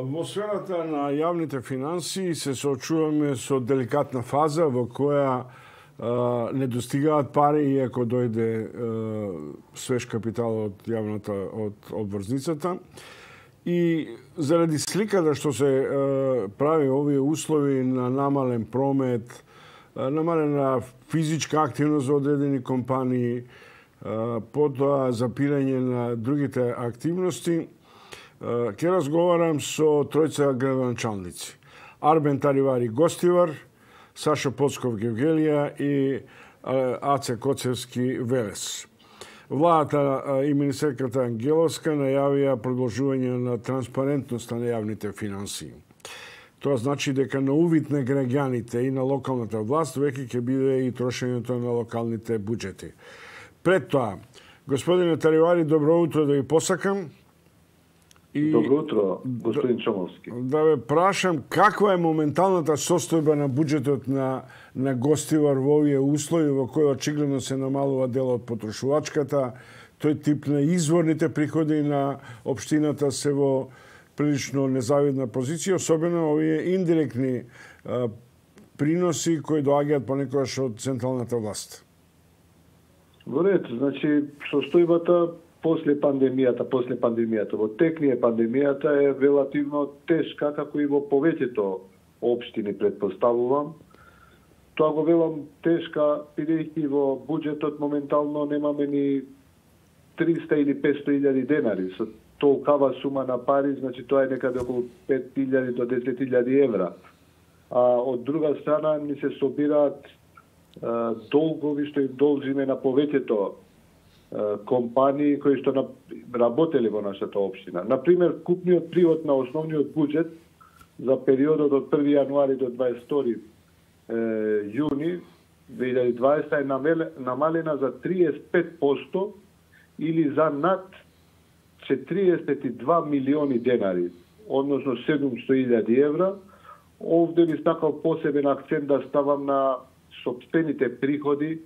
Во сферата на јавните финансии се соочуваме со деликатна фаза во која не достигаат пари иако дојде свеж капитал од јавната од обврзницата. И заради сликата што се прави овие услови на намален промет, намалена физичка активност за одредени компании, потоа запирање на другите активности, ќе разговарам со тројца градоначалници. Арбен Таривари Гостивар, Сашо Полсков Гевгелија и А.C. Коцевски Велес. Владата и министерката Ангеловска најавија продолжување на транспарентност на јавните финансии. Тоа значи дека на увид на граѓаните и на локалната власт веќе ќе биде и трошењето на локалните буџети. Пред тоа, господине Таривари, добро утро да ви посакам. И добро утро, господин Чоmovски. Да ве прашам каква е моменталната состојба на буџетот на Гостивар во овие услови во кои очигледно се намалува дел од потрошувачката, тој тип на изворните приходи на општината се во прилично незавидна позиција, особено овие индиректни приноси кои доаѓаат понекогаш од централната власт. Во ред, значи состојбата после пандемијата, во текнија пандемијата е релативно тешка, како и во повеќето општини, предпоставувам. Тоа го велам тешка, бидејќи во буџетот моментално немаме ни 300 или 500.000 денари. Со толкава сума на пари, значи тоа е некаде околу 5.000 до 10.000 евра. А од друга страна ни се собираат долгови што им должиме на повеќето компании кои што работеле во нашата општина. Например, купниот приход на основниот буџет за периодот од 1. јануари до 22. јуни 2020 е намалена за 35% или за над 42 милиони денари, односно 700.000 евра. Овде би сакал посебен акцент да ставам на сопствените приходи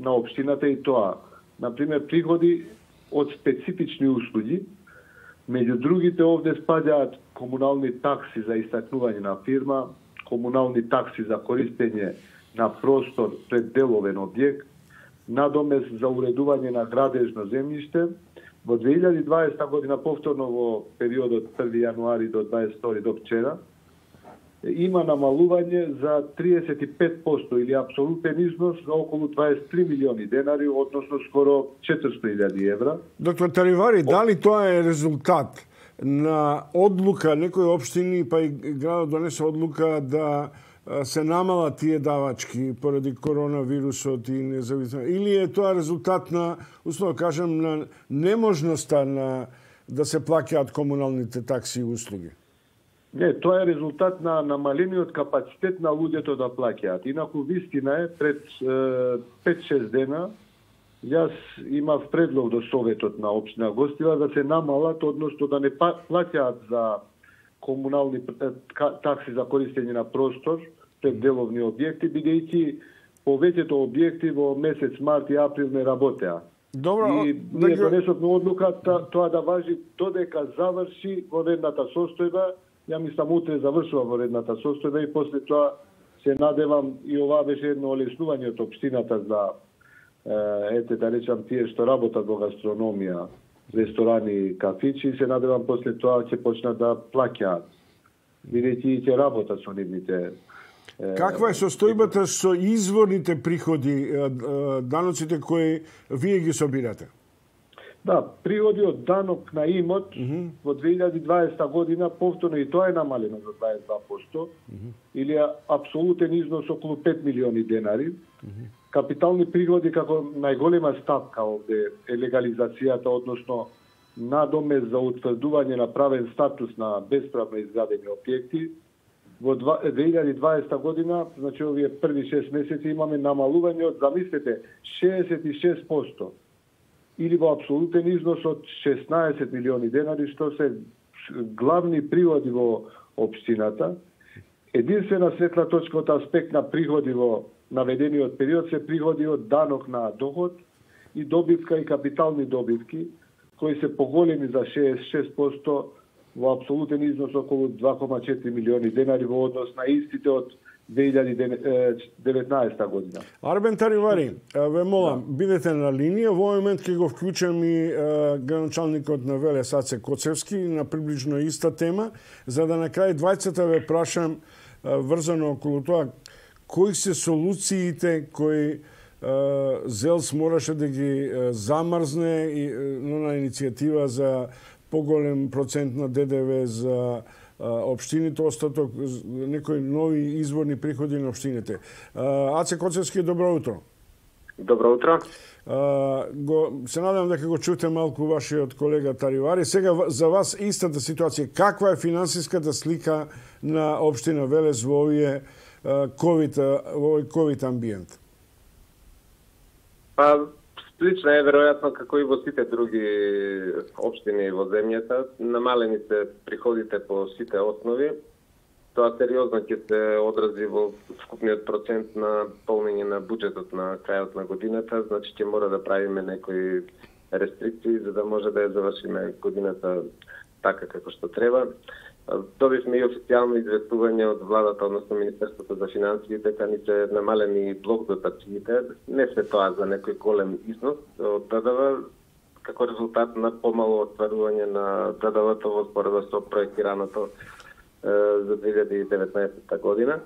на општината и тоа. Например, приходи од специфични услуги. Меѓу другите, овде спаѓаат комунални такси за истакнување на фирма, комунални такси за користење на простор пред деловен објект, надомест за уредување на градежно земјиште. Во 2020 година, повторно во периодот 1. јануари до 22. до вчера, има намалување за 35% или апсолутен износ за околу 23 милиони денари, односно скоро 400.000 евра. Доктор Таривари, дали тоа е резултат на одлука некои општини, па и градот донесе одлука да се намала тие давачки поради коронавирусот и независимо? Или е тоа резултат на, условно кажам, на неможноста да се плаќаат комуналните такси и услуги? Не, тоа е резултат на намалениот капацитет на луѓето да плаќаат. Инаку вистина е, пред 5-6 дена јас имав предлог до Советот на општина Гостивар да се намалат, односно да не плаќаат за комунални такси за користење на простор пред деловни објекти, бидејќи повеќето објекти во месец март и април не работеа. Добро, и ние донесовме одлука тоа да важи додека заврши воредната состојба. Ја мислам, утре завршува воредната состојба и после тоа се надевам и ова беше едно олеснување од општината за, ете да речам, тие што работат во гастрономија, ресторани и кафичи, се надевам после тоа ќе почнат да плаќаат, бидејќи ќе работат со нивните. Каква е состојбата со изворните приходи, даноците кои вие ги собирате? Да, приходи од данок на имот во 2020 година, повторно и тоа е намалено за 22%, или апсолутен износ околу 5 милиони денари. Капитални приходи, како најголема стапка овде е легализацијата, односно надомест за утврдување на правен статус на бесправно изградени објекти. Во 2020 година, значи овие први 6 месеци, имаме намалување од, замислете, 66%. Или во апсолутен износ од 16 милиони денари, што се главни приходи во општината. Единствена светла точка од аспект на приходи во наведениот период се приходи од данок на доход и добивка и капитални добивки, кои се поголеми за 66% во апсолутен износ околу 2,4 милиони денари во однос на истите од 2019 година. Арбен Таривари, ве молам, бидете на линија. Во овој момент ќе го вклучам и градоначалникот на Велес А.C. Коцевски на приближно иста тема, за да на крај двајцата ве прашам врзано околу тоа кои се солуциите кои ЗЕЛС мораше да ги замрзне и на иницијатива за поголем процент на ДДВ за општините, остаток некои нови изворни приходи на општините. А.С. Коцевски, добро утро. Добро утро. Се надам дека го чуте малку вашиот колега Таривари. Сега за вас истата ситуација. Каква е финансиската слика на општина Велес во овие ковид амбиент? Па, слична е веројатно како и во сите други општини во земјата. Намалени се приходите по сите основи. Тоа сериозно ќе се одрази во вкупниот процент на полнење на буџетот на крајот на годината. Значи ќе мора да правиме некои рестрикции за да може да ја завршиме годината така како што треба. Добивме и официјално известување од владата, односно Министерството за финансии, дека ни се намалени блок дотациите, не се тоа за некој голем износ од ДДВ, како резултат на помало отварување на ДДВ-то во споредба со проектираното за 2019 година.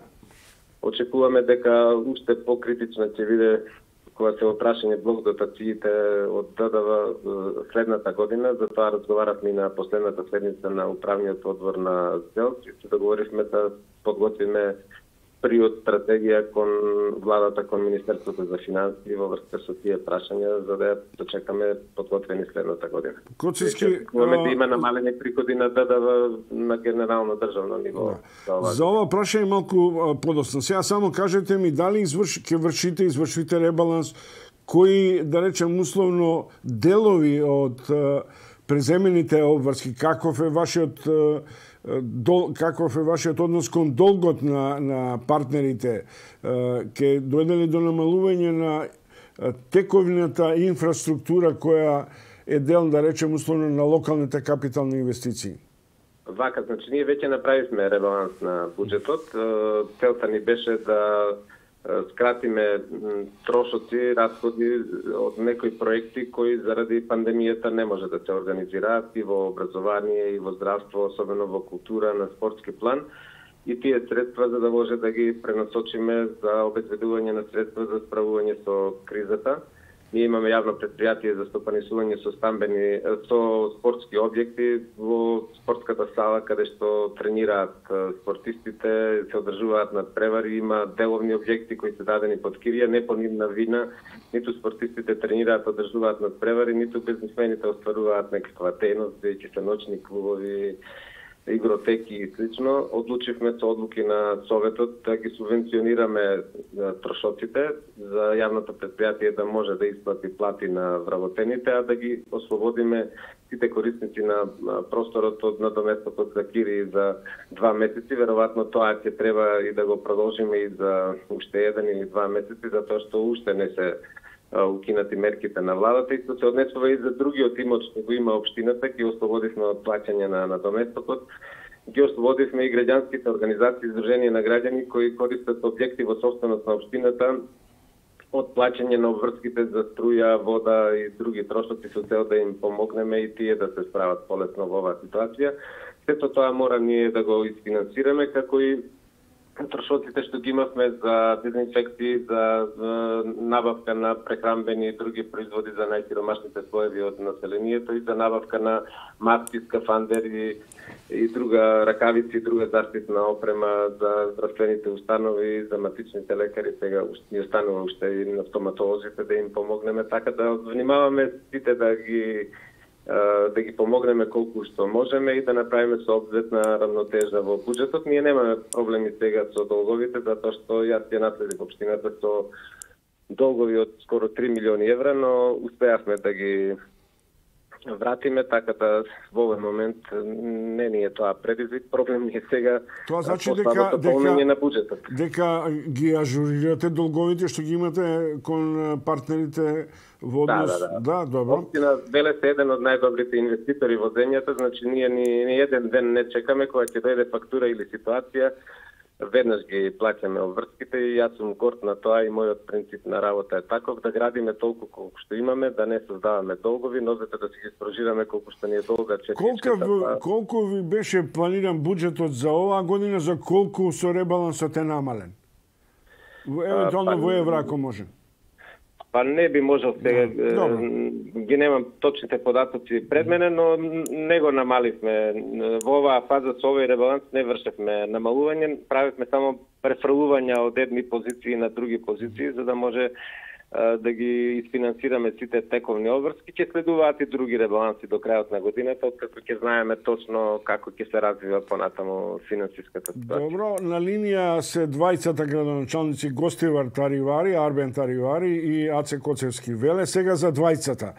Очекуваме дека уште покритично ќе биде кога се опрашање блок дотациите од ДДВ следната година, затоа разговаравме на последната седница на управниот одбор на ЗЕЛС и се договоривме да подготвиме приот стратегија кон владата, кон Министерството за финансии во врска со тие прашања, за да дочекаме подготвени следната година. Коцевски, да има намалени приходи на ДДВ на генерално државно ниво. Да. За ова прашање малку подоцна. Сега само кажете ми дали ќе извршите ребаланс, кои, да речем условно, делови од преземените обврски, каков е вашиот однос кон долгот на партнерите? Ке дојде ли до намалување на тековината инфраструктура која е дел, да речем, условно на локалните капитални инвестиции? Вака, значи, ние веќе направивме ребаланс на буџетот. Целта ни беше да скратиме трошоци, расходи од некои проекти кои заради пандемијата не може да се организираат и во образование, и во здравство, особено во култура, на спортски план. И тие средства за да може да ги пренасочиме за обезбедување на средства за справување со кризата. Ние имаме јавно предпријатие за стопанисување со спортски објекти во спортската сала каде што тренираат спортистите, се одржуваат надпревари, има деловни објекти кои се дадени под кирија, не по нивна вина, ниту спортистите тренираат, одржуваат надпревари, ниту бизнисмените остваруваат некаква дејност, бидејќи се ночни клубови, игротеки и слично. Одлучивме со одлуки на Советот да ги субвенционираме трошоците за јавното предпријатие да може да исплати плати на вработените, а да ги ослободиме сите корисници на просторот од надоместокот за кири за 2 месеци. Веројатно тоа ќе треба и да го продолжиме и за уште 1 или 2 месеци, затоа што уште не се укинати мерките на владата и што се однесува и за другиот имот што го има општината, ги ослободивме од плаќање на надоместокот, ги ослободивме и граѓанските организации, издруженија на граѓани кои користат објекти во собственост на општината од плаќање на обврските за струја, вода и други трошоци со цел да им помогнеме и тие да се справат полесно во оваа ситуација. Сето тоа мора ние да го изфинансираме, како и трошоците што ги имавме за дезинфекции, за набавка на прехранбени и други производи за најсиромашните слоеви од населението и за набавка на маски, скафандери и друга ракавици, друга заштитна опрема за здравствените установи, за матичните лекари, сега ни останува уште и на стоматолозите да им помогнеме, така да внимаваме сите да ги помогнеме колку што можеме и да направиме сообветна рамнотежа во буџетот. Ние немаме проблеми сега со долговите, затоа што јас ја наследив општината со долгови од скоро 3 милиони евра, но успеавме да ги вратиме, така да во овој момент не ни е тоа предизвик, проблем ни е сега. Тоа значи дека ги ажурирате долговите што ги имате кон партнерите во однос. Да, добро. Општина Велес е еден од најдобрите инвеститори во земјата, значи ние ни еден ден не чекаме кога ќе дојде фактура или ситуација. Веднаш ги плаќаме обврските и јас сум горд на тоа и мојот принцип на работа е таков да градиме толку колку што имаме, да не создаваме долгови, но да си ги спрожираме колку што ни е долга. Колку ви беше планиран буџетот за оваа година, за колку со ребалансот е намален? Евентуално во евра, ако може. Па не би можел сега, ги немам точните податоци пред мене, но не го намаливме. Во оваа фаза со овој ребаланс не вршевме намалување, правевме само префрлувања од едни позиции на други позиции, за да може да ги изфинансираме сите тековни обврски. Ќе следуваат и други ребаланси до крајот на годината, откако ќе знаеме точно како ќе се развива понатаму финансиската ситуација. Добро, на линија се двајцата градоначалници Гостивар Таривари, Арбен Таривари и А.C. Коцевски. Веле сега за двајцата.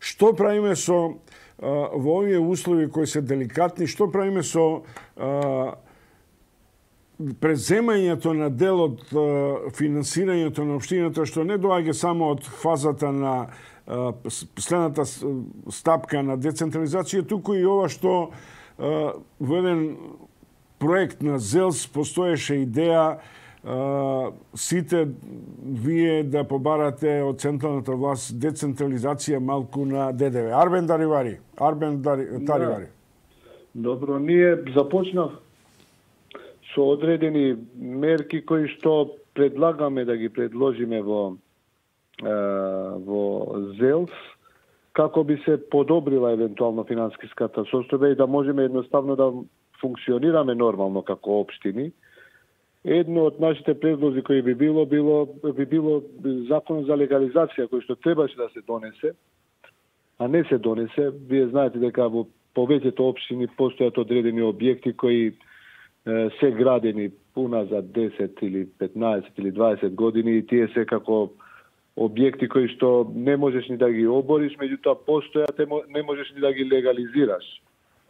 Што правиме со во овие услови кои се деликатни, што правиме со преземањето на дел од финансирањето на општината, што не доаѓа само од фазата на следната стапка на децентрализација, туку и ова што во еден проект на ЗЕЛС постоеше идеја сите вие да побарате од централната власт децентрализација малку на ДДВ. Арбен Таривари. Добро, ние започнав со одредени мерки кои што предлагаме да ги предложиме во ЗЕЛС, како би се подобрила евентуално финансиската состојба и да можеме едноставно да функционираме нормално како општини. Едно од нашите предлози кои би било закон за легализација кој што требаше да се донесе, а не се донесе. Вие знаете дека во повеќето општини постојат одредени објекти кои се градени пуна за 10 или 15 или 20 години и тие се како објекти кои што не можеш ни да ги обориш, меѓутоа постојат, не можеш ни да ги легализираш.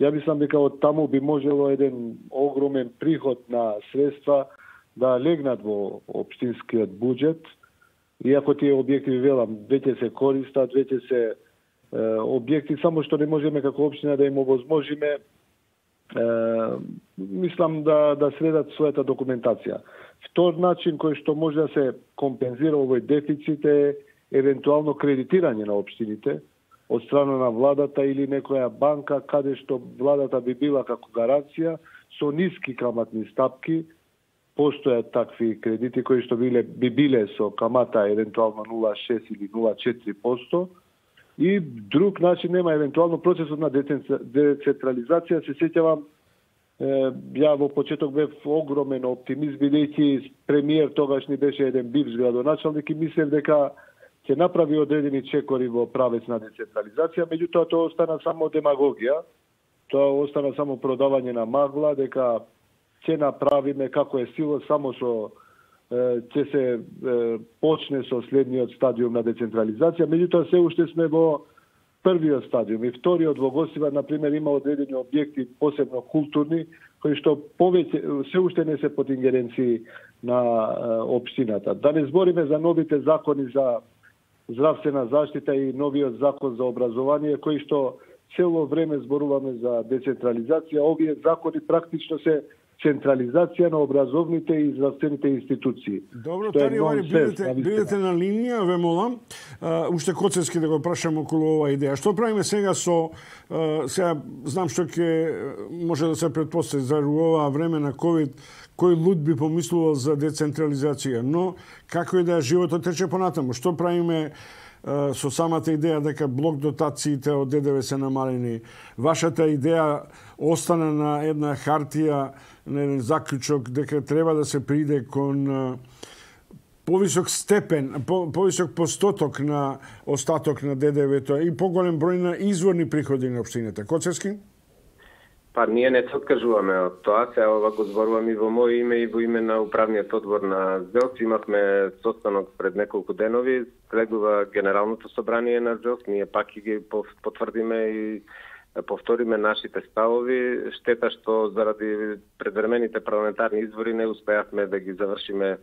Ја мислам дека од таму би можело еден огромен приход на средства да легнат во општинскиот буџет. Иако тие објекти, ви велам, веќе се користат, веќе се објекти, само што не можеме како општина да им овозможиме, мислам да средат својата документација. Втор начин кој што може да се компензира овој дефицит е евентуално кредитирање на општините од страна на владата или некоја банка каде што владата би била како гаранција со ниски каматни стапки. Постојат такви кредити кои што би биле со камата евентуално 0,6 или 0,4%. И друг начин нема. Евентуално процесот на децентрализација, се сеќавам, ја во почеток бев огромен оптимист, бидејќи премиер тогаш ни беше еден бивш градоначалник и мислев дека ќе направи одредени чекори во правец на децентрализација, меѓутоа тоа остана само демагогија, тоа остана само продавање на магла, дека ќе направиме како е сила, само со ќе се почне со следниот стадиум на децентрализација, меѓутоа се уште сме во првиот стадиум. И вториот, во Гостивар, например, има одредени објекти, посебно културни, кои што повеќе се уште не се под ингеренција на општината. Да не збориме за новите закони за здравствена заштита и новиот закон за образование, кои што цело време зборуваме за децентрализација. Овие закони практично се централизација на образовните и здравствените институции. Добро, Таривари, бидете на линија, ве молам. Уште Коцевски да го прашам околу оваа идеја. Што правиме сега со... сега знам што ќе може да се предпостави за оваа време на ковид, кој луд би помислувал за децентрализација. Но како е да животот тече понатаму? Што правиме со самата идеја дека блок дотациите од ДДВ се намалени? Вашата идеја остана на една хартија, на еден заклучок дека треба да се приде кон повисок степен, повисок постоток на остаток на ДДВ-то и поголем број на изворни приходи на општината. Коцевски? Pa ние не се откажуваме од тоа, се ова го зборувам и во моје име и во име на управниот одбор на ЗЕЛС. Имавме состанок пред неколку денови, следува Генералното собрание на ЗЕЛС, ние пак ги потврдиме и повториме нашите ставови. Штета што заради предвремените парламентарни избори не успеавме да ги завршиме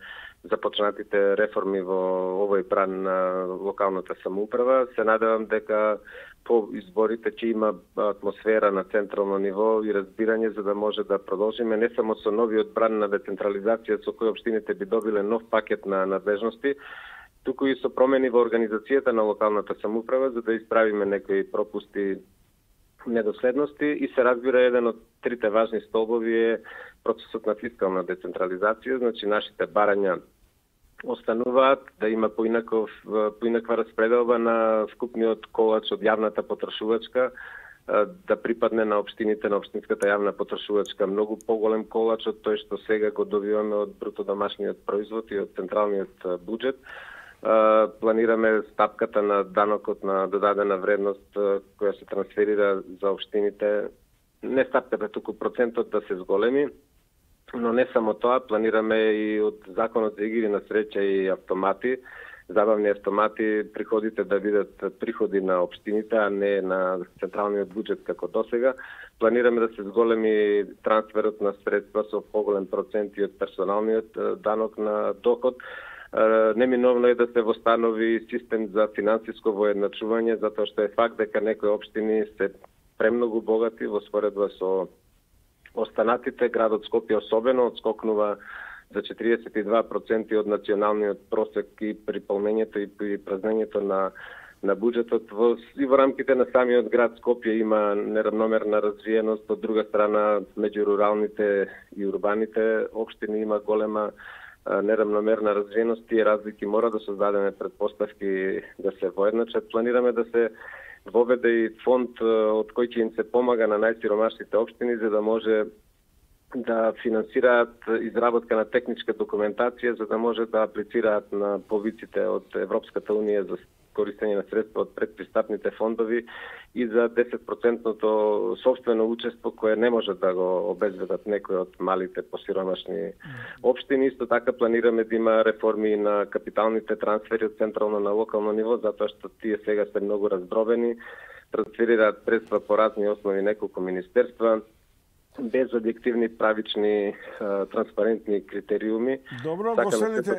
започнатите реформи во овој пран на локалната самоуправа. Се надевам дека по изборите ќе има атмосфера на централно ниво и разбирање за да може да продолжиме не само со новиот пран на децентрализација со кој општините би добиле нов пакет на надлежности, туку и со промени во организацијата на локалната самоуправа за да исправиме некои пропусти, недоследности и се разбира еден од трите важни столбови е процесот на фискална децентрализација, значи нашите барања остануваат да има поинаква распределба на вкупниот колач од јавната потрошувачка, да припадне на општините, на општинската јавна потрошувачка многу поголем колач од тој што сега го добиваме од бруто домашниот производ и од централниот буџет. Планираме стапката на данокот на додадена вредност која се трансферира за општините, не стапката, туку процентот да се зголеми, но не само тоа, планираме и од законот за игри на среќа и автомати, забавни автомати, приходите да бидат приходи на општините, а не на централниот буџет како досега. Планираме да се зголеми трансферот на средства со поголем процент и од персоналниот данок на доход. Неминовно е да се востанови систем за финансиско воедначување, затоа што е факт дека некои општини се премногу богати во споредба со останатите. Градот Скопје особено одскокнува за 42% од националниот просек и при полнењето и при празнењето на буџетот. И во рамките на самиот град Скопје има неравномерна развиеност, од друга страна меѓу руралните и урбаните општини има голема неравномерна развиеност. Тие разлики мора да создадеме предпоставки да се воедначат. Планираме да се воведе и фонд од кој ќе им се помага на најсиромашните општини за да може да финансираат изработка на техничка документација за да може да аплицираат на повиците од Европската унија за користење на средства од предпристапните фондови и за 10% собствено учество кое не може да го обезбедат некои од малите посиромашни општини. Исто така планираме да има реформи на капиталните трансфери од централно на локално ниво, затоа што тие сега се многу раздробени, трансферираат средства по разни основи неколку министерства, без објективни, правични, транспарентни критериуми. Добро, така, го следите,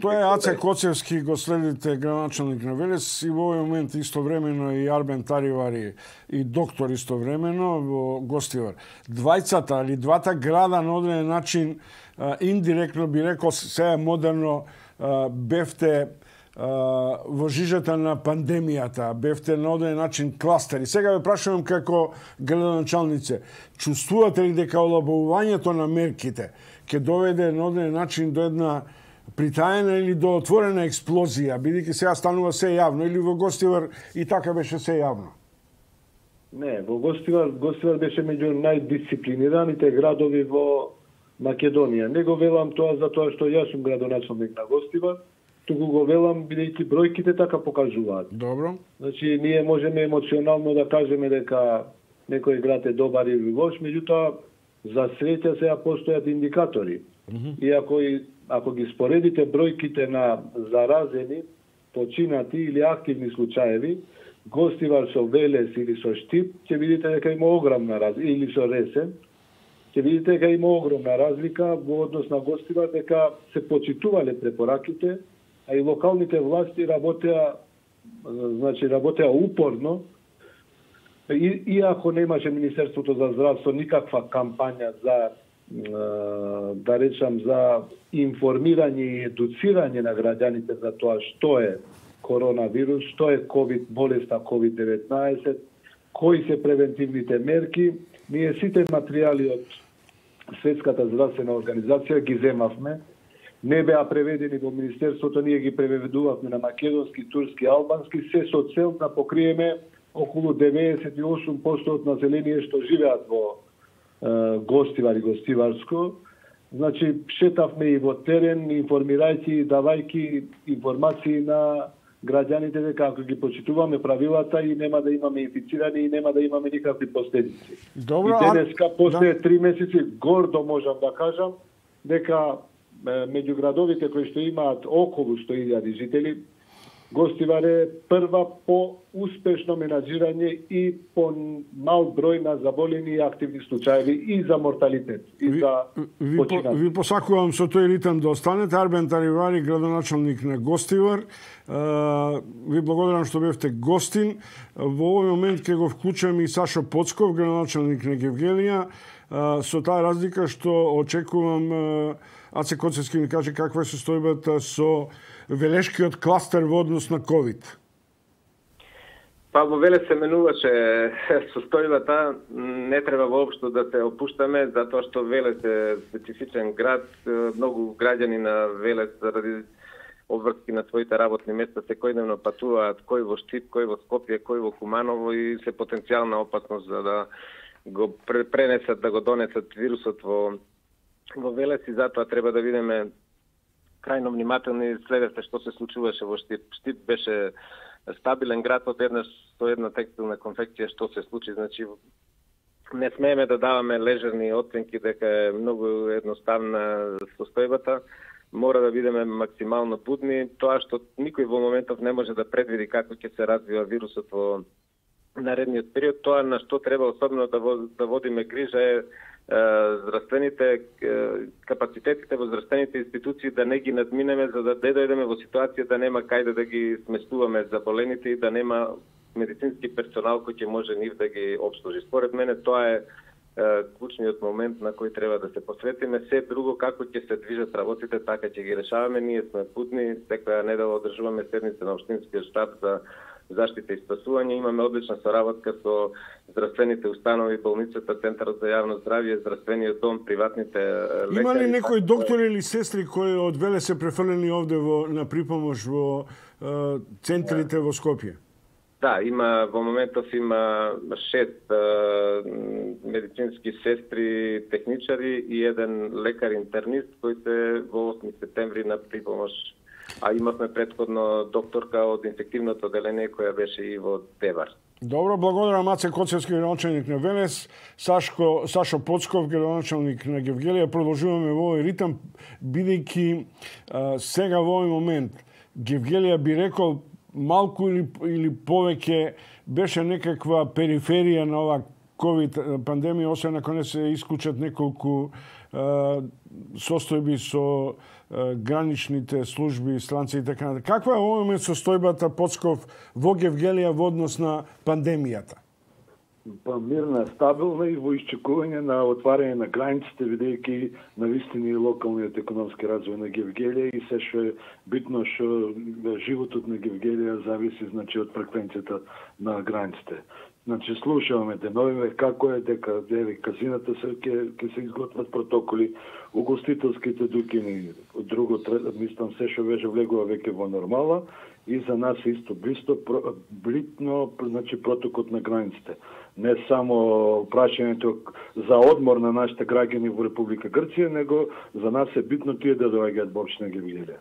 тоа е А.C. Коцевски, го следите, градоначалник на Велес, и во овој момент истовремено и Арбен Таривари и доктор истовремено во Гостивар. Двајцата, или двата града на одреден начин, индиректно би рекол, се модерно бевте во жижата на пандемијата, бевте на оден начин кластери. Сега ве прашувам како градоначалнице, чувствувате ли дека олабовувањето на мерките ќе доведе на оден начин до една притаена или до отворена експлозија, бидејќи сега станува се јавно, или во Гостивар и така беше се јавно? Не, во Гостивар беше меѓу најдисциплинираните градови во Македонија. Не го велам тоа затоа што јас сум градоначалник на Гостивар, туку го велам, бидејќи бројките така покажуваат. Добро. Значи, ние можеме емоционално да кажеме дека некој град е добар или лош, меѓутоа, за среќа сега постојат индикатори. И ако ги споредите бројките на заразени, починати или активни случаеви, Гостивар со Велес или со Штип, ќе видите дека има огромна разлика, или со Ресен, ќе видите дека има огромна разлика во однос на Гостивар, дека се почитувале препораките, а и локалните власти работеа упорно, иако немаше Министерството за здравство никаква кампања за, да речам, за информирање и едуцирање на граѓаните за тоа што е коронавирус, што е ковид болеста ковид-19, кои се превентивните мерки. Ние сите материјали од Светската здравствена организација ги земавме, не беа преведени во Министерството, ние ги преведувавме на македонски, турски, албански, се со цел да покриеме околу 98% од население што живеат во Гостивар и Гостиварско. Значи, шетавме и во терен, информирајќи и давајќи информации на граѓаните дека ако ги почитуваме правилата и нема да имаме инфицирани и нема да имаме никакви последици. Добро, и денеска после 3 месеци гордо можам да кажам дека меѓу градовите кои што имаат околу 100.000 жители, Gostivar е прва по успешно менаджирање и по мал број на заболени и активни случаеви и за морталитет и за починање. Ви посакувам со тој ритам да останете. Арбен Таривари, градоначалник на Gostivar. Ви благодарам што бевте гостин. Во овој момент ќе го вклучам и Sašo Polskov, градоначалник на Gevgelija, со таа разлика што очекувам А.C. Kocevski ми каже каква е состојбата со Велешкиот кластер во однос на ковид? Па во Велес се менуваше состојбата. Не треба воопшто да се опуштаме, затоа што Велес е специфичен град. Многу граѓани на Велес заради обврски на своите работни места секојдневно патуваат, кој во Штип, кој во Скопје, кој во Куманово и се потенцијална опасност за да го пренесат, да го донесат вирусот во Велес и затоа треба да видиме крајно внимателни следете што се случуваше во Штип. Штип беше стабилен град, одеднаш со една текстилна конфекција што се случи. Значи, не смееме да даваме лежерни оценки дека е многу едноставна состојбата. Мора да бидеме максимално будни. Тоа што никој во моментов не може да предвиди како ќе се развива вирусот во наредниот период, тоа на што треба особено да водиме грижа е здравствените капацитетите во здравствените институции да не ги надминеме, за да не дојдеме во ситуација да нема кај да ги сместуваме заболените и да нема медицински персонал кој ќе може нив да ги опслужи. Според мене тоа е клучниот момент на кој треба да се посветиме. Се друго како ќе се движат работите, така ќе ги решаваме. Ние сме будни, секоја недела одржуваме седница на општинскиот штаб за заштита и спасување. Имаме одлична соработка со здравствените установи, болницата, Центарот за јавно здравје, здравствениот дом, приватните лекари. Има ли некои доктори или сестри кои од Велес се префрлени овде на припомош во центрите во Скопје? Да, во моментов има 6 медицински сестри, техничари и 1 лекар-интернист кои се во 8 септември на припомош. А имавме предходно докторка од инфективното отделение која беше и во Тевар. Добро, благодарам А.C. Коцевски, градоначалник на Велес, Sašo Polskov, градоначалник на Gevgelija. Продолжуваме во овој ритам, бидејќи сега во овој момент Gevgelija би рекол малку или повеќе беше некаква периферија на ова ковид пандемија, освен ако не се исклучат неколку состојби со граничните служби, странци и така натаму. Каква е овој момент состојбата, Полсков, во Gevgelija во однос на пандемијата? Па мирна, стабилна и во исчекување на отварање на границите, бидејќи на вистини локалниот економски развој на Gevgelija и се што е битно што животот на Gevgelija зависи, значи, од фреквенцијата на границите. Значи, слушаваме деновиве како е дека казината ќе се изготват протоколи, угостителските дукини, друго, мислам, се што веќе влегува веќе во нормала и за нас е исто блитно, значи, протокот на границите. Не само прашањето за одмор на нашите граѓани во Република Грција, него за нас е битно тие да доаѓаат воопшто на Gevgelija.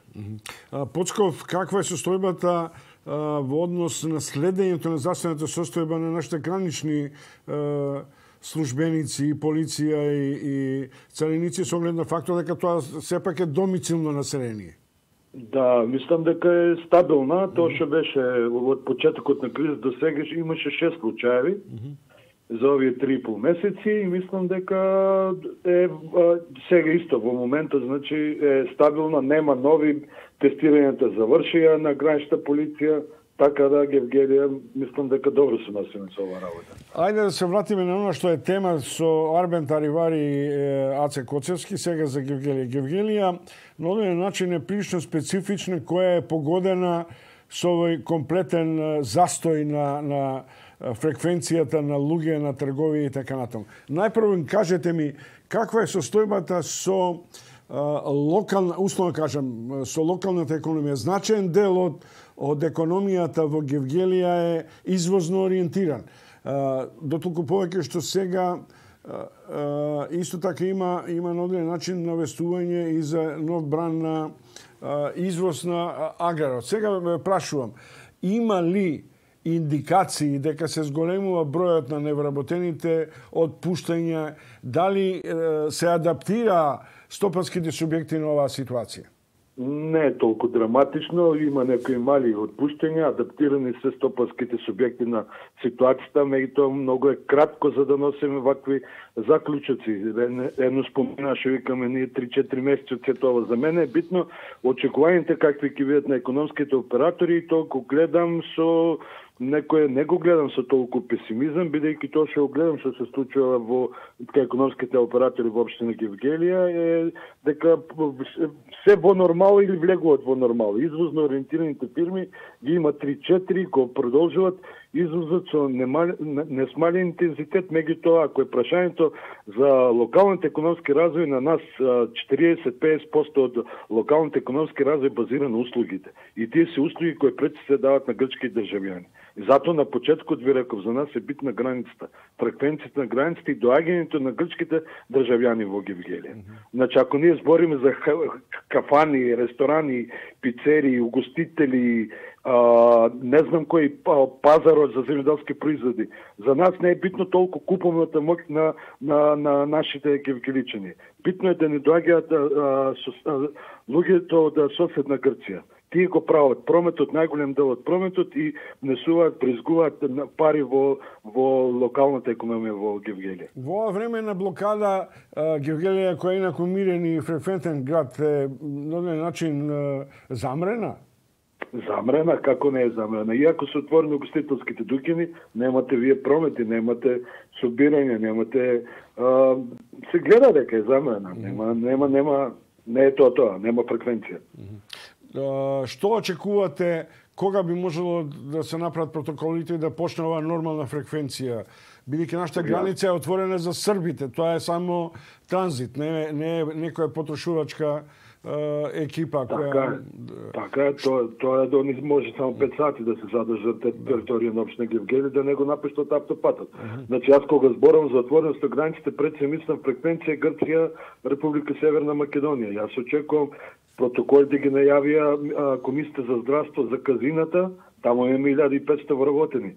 Полсков, каква е состојбата во однос на следењето на здравствената состојба на нашите гранични службеници, полиција и цариници, со оглед на фактот дека тоа сепак е домицилно население? Да, мислам дека е стабилна. Тоа што беше од почетокот на криза до сега имаше 6 случаи за овие 3,5 месеци и мислам дека е сега исто во моментот, значи, е стабилна, нема нови, тестирањата завршија на граничната полиција, така да Gevgelija, мислам дека добро се насилни со ова работа. Ајде да се вратиме на оно што е тема со Арбен Таривари и А.C. Kocevski, сега за Gevgelija. Gevgelija на оден начин е прилично специфична, која е погодена со овој комплетен застој на фреквенцијата на луѓе, на трговија и така натаму. Најпрво кажете ми каква е состојбата со условно кажам, со локалната економија. Значаен дел од економијата во Gevgelija е извозно ориентиран. Дотолку повеќе што сега исто така има на одреден начин навестување и за нов бран на izvoz na agrar. Od svega me prašuvam, има ли индикации дека се зголемува бројот на невработените од пуштања, дали се адаптира стопанските субјекти на оваа ситуација? Не е толку драматично, има некои мали отпуштања, адаптирани се стопанските субјекти на ситуацијата, меѓутоа многу е кратко за да носиме вакви заклучоци. Едно споменаше, викаме, ние 3-4 месеци од тоа. За мене е битно очекувањето какви ќе видат на економските оператори и тоа го гледам со не го гледам со толку песимизам, бидејќи тоа што гледам што се случува во економските оператори во општина Гевгелија е дека се во нормал или влегуваат во нормал. Извозно ориентираните фирми ги има 3-4, го продолжуваат извозот со несмален интензитет, меѓутоа ако е прашањето за локалните економски развој на нас 40-50% од локалните економски развој базира на услугите. И тие се услуги кои прети се дават на грчки државјани. Затоа на почеткот ви реков, за нас е битна границата, фреквенцијата на границите и доаѓањето на грчките државјани во Гевгелија. Значи, ако ние збориме за кафани, ресторани, пицери, угостители, не знам кој пазарот за земјоделски производи, за нас не е битно толку куповната моќ на нашите гевгеличани. Битно е да не доаѓаат луѓето од соседна Грција. Тие го прават прометот, најголем дел од прометот и внесуваат, бризгуваат пари во локалната економија во Гевгелија. Во ова време на блокада Гевгелија, која е инаку мирен и фреквентен град, е на еден начин замрена? Замрена, како не е замрена? Иако се отворени угостителските дуќини, немате вие промети, немате собирање, немате... Се гледа дека е замрена, не е тоа, нема фреквенција. Што очекувате, кога би можело да се направат протоколите и да почне ова нормална фреквенција? Бидејќи нашата граница е отворена за србите, тоа е само транзит, не е некоја потрошувачка екипа која... Така е, тоа е да не може само 5 сати да се задржат територија на општина Гевгелија, да не го напуштат автопатот. Значи, јас кога зборам за отвореност на границите, пред се мислам фреквенција Грција, Република Северна Македонија. Јас очекувам протоколите ги најавија Комисијата за здравство за казината, таму имаме 1500 вработени.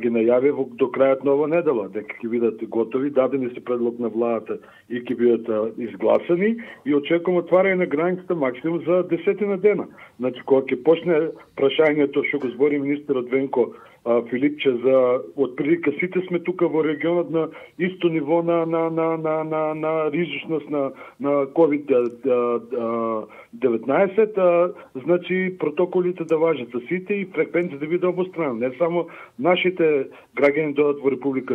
Ги најави до крајот на ова недела, дека ќе бидат готови, дадени се предлог на владата и ќе бидат изгласани и очекувам отварање на границата максимум за 10 дена. Значи, кога ќе почне прашањето што го збори министер Родвенко Филипче за отприлика сите сме тука во регионот на исто ниво на ризичност на КОВИД-19, значи протоколите да важат за сите и фреквенција да биде обострана, не само наш граѓани додат во Република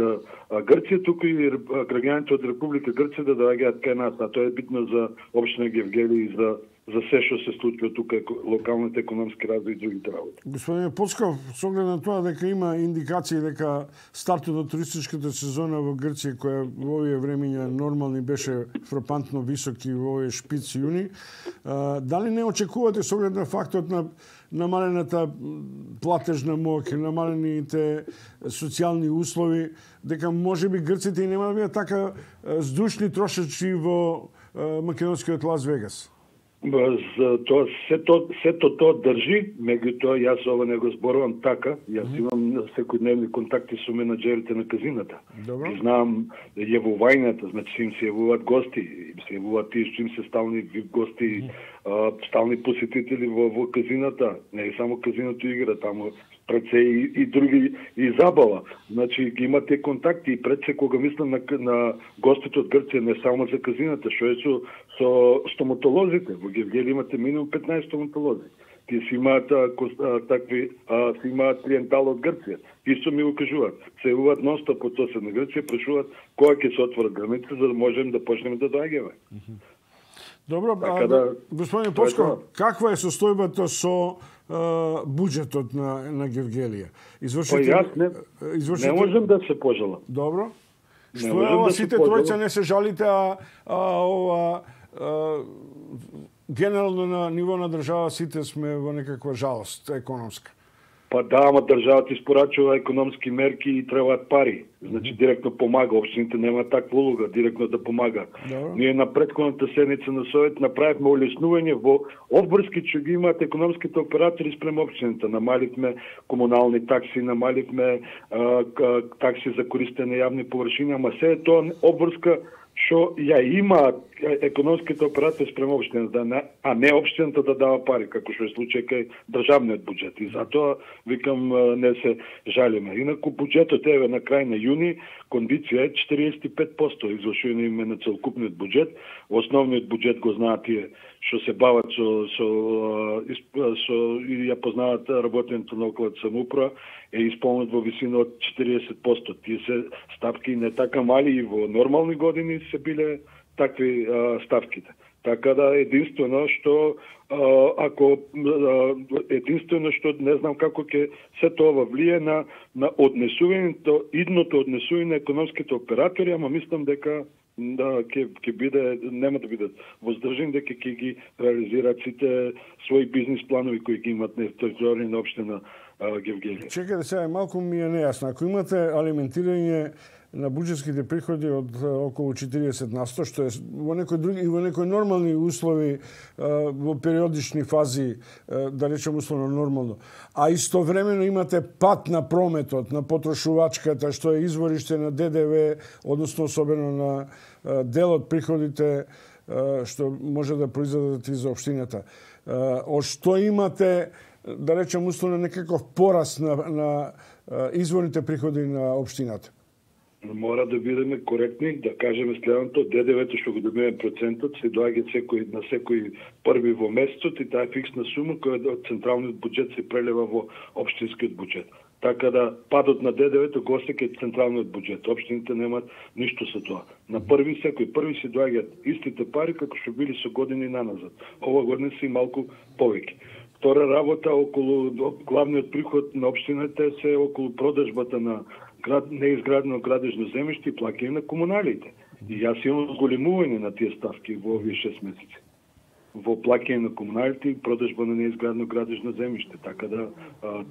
Грција, туку и граѓаните од Република Грција да доаѓаат кај нас. А тоа е битно за општина Гевгелија и за се што се случува тука, локалните економски развој и другите работи. Господин Полсков, с оглед на тоа дека има индикации дека стартот од туристичката сезона во Грција, која во овие времења нормални беше фрапантно високи во овие шпиц јуни, дали не очекувате со оглед на фактот на намалената платежна моќ, намалените социјални услови, дека можеби грците и нема да бидат така здушни трошачи во македонскиот Лас Вегас? Сето тоа држи, меѓутоа јас ова не го зборувам така. Јас имам секојдневни контакти со менеджерите на казината. Знам јавувањата, значи им се јавуваат гости, им се јавуваат тие што им се стални гости, стални посетители во казината. Не само казиното игра, таму пред се и други, и забава. Значи, ги имате контакти и пред се, кога мислам на гостите од Грција, не само за казината, што е со стоматолозите. Во Гевгелија имате минимум 15 стоматолози. Тие си имаат клиентал од Грција. Исто ми го кажуваат. Се јавуваат нон-стоп од соседна Грција, прашуваат кога ќе се отворат границите, за да можеме да почнеме да доаѓаме. Добро, господин Полсков, каква е состојбата со буџетот на Гевгелија? Јас не можам да се пожалам. Добро. Што е ова, сите тројца не се жалите, генерално на ниво на држава сите сме во некаква жалост економска. Pa да, ама државата испорачува економски мерки и требаат пари. Значи директно помага, општините нема таква улога директно да помага. Ние на предходната седница на Совет направивме улеснување во обврски што ги имаат економските оператори спрема општините. Намаливме комунални такси, намаливме такси за користење јавни површини, ама се е тоа обврска што ја има економските оператори спрема општината, а не општината да дава пари, како што е случај кај државниот буџет. И затоа, викам, не се жалиме. Инаку буџетот еве на крај на јуни, кондиција е 45% извршување име на целокупниот буџет. Основниот буџет го знаат тие што се бават со и ја познаваат работењето на околната самоуправа, е исполнет во висина од 40%. Тие се стапки не така мали и во нормални години се биле такви ставките. Така да единствено што не знам како ќе се тоа влие на однесувањето, идното однесување на економските оператори, ама мислам дека ќе биде, нема да бидат воздржани, дека ќе ги реализираат сите свои бизнес планови кои ги имат на територија на општина Гевгелија. Чекајте сега, малку ми е нејасно. Ако имате алиментирање на буџетските приходи од околу 40%, што е во некои други и во некои нормални услови, во периодични фази, да речем условно нормално, а истовремено имате пат на прометот, на потрошувачката, што е извориште на ДДВ, односно особено на дел од приходите што може да произведат и за општината. Од што имате, да речем условно, некаков пораст на изворните приходи на општината? Мора да бидеме коректни, да кажеме следното, ДДВ-то што го добиме процентот се доаѓа на секој први во месецот и таа фиксна сума која од централниот буџет се прелева во општинскиот буџет. Така да падот на ДДВ-то го осеќа централниот буџет. Општините немаат ништо со тоа. На први се доаѓаат истите пари како што били со години наназад. Ова година се и малку повеќе. Втора работа околу главниот приход на општината се околу продажбата на неизградено градежно земјиште и плаќање на комуналите. И јас имам зголемување на тие ставки во овие 6 месеци. Во плаќање на комуналите и продажба на неизградено градежно земјиште. Така да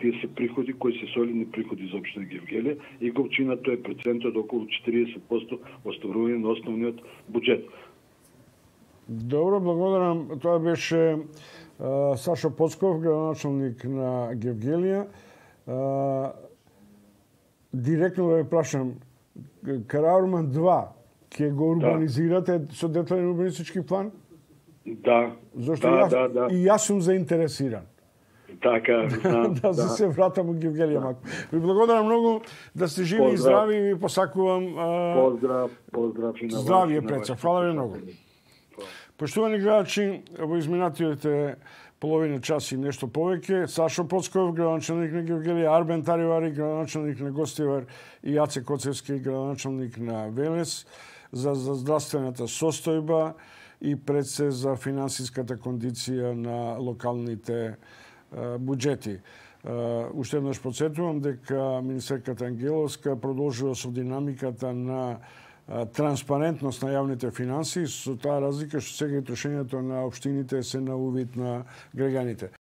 тие се приходи кои се солидни приходи за општина Гевгелија и го чина тој процентот околу 40% оставување на основниот буџет. Добро, благодарам. Тоа беше Сашо Полсков, градоначалник на Гевгелија. Директно ве прашам, Караурман 2 ќе го урбанизирате со детален урбанистички план? Да. Зошто и јас сум заинтересиран. Така, знам. Да се вратам во Гевгелија малку. Ви благодарам многу, да сте живи и здрави и ви посакувам поздрав и на вас. Здравје пред се. Фала ви многу. Поштовани гледачи, во изминатиот половина час и нешто повеќе, Сашо Полсков, градоначалник на Гевгелија, Арбен Таривари, градоначалник на Гостивар, и А.C. Коцевски, градоначалник на Велес, за здравствената состојба и пред се за финансиската кондиција на локалните буџети. Уште еднаш подсетувам дека министерката Ангеловска продолжува со динамиката на транспарентност на јавните финанси, со таа разлика што сега трошењето на општините се на увид на граѓаните.